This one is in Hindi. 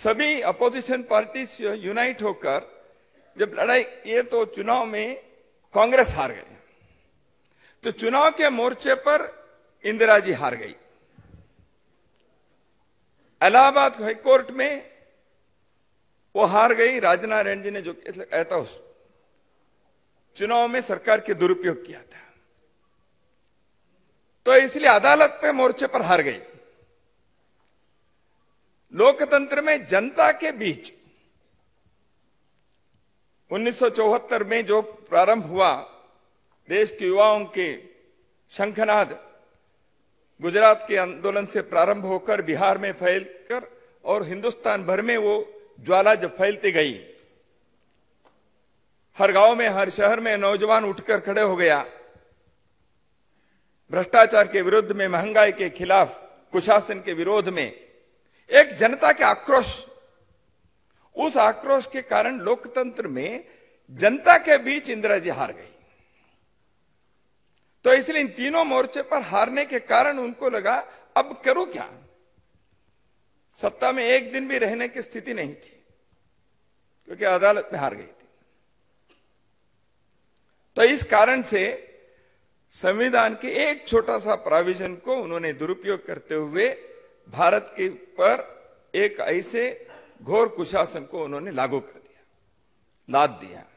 सभी अपोजिशन पार्टीज यूनाइट होकर जब लड़ाई ये, तो चुनाव में कांग्रेस हार गई, तो चुनाव के मोर्चे पर इंदिरा जी हार गई। इलाहाबाद हाईकोर्ट में वो हार गई, राजनारायण जी ने जो केस लगाया था उस चुनाव में सरकार के दुरुपयोग किया था, तो इसलिए अदालत पे मोर्चे पर हार गई। लोकतंत्र में जनता के बीच 1974 में जो प्रारंभ हुआ देश के युवाओं के शंखनाद, गुजरात के आंदोलन से प्रारंभ होकर बिहार में फैलकर और हिंदुस्तान भर में वो ज्वाला जब फैलती गई, हर गांव में हर शहर में नौजवान उठकर खड़े हो गया, भ्रष्टाचार के विरुद्ध में, महंगाई के खिलाफ, कुशासन के विरोध में, एक जनता के आक्रोश, उस आक्रोश के कारण लोकतंत्र में जनता के बीच इंदिरा जी हार गई। तो इसलिए इन तीनों मोर्चे पर हारने के कारण उनको लगा अब करूं क्या, सत्ता में एक दिन भी रहने की स्थिति नहीं थी क्योंकि अदालत में हार गई थी। तो इस कारण से संविधान के एक छोटा सा प्राविजन को उन्होंने दुरुपयोग करते हुए भारत के पर एक ऐसे घोर कुशासन को उन्होंने लागू कर दिया, लाद दिया।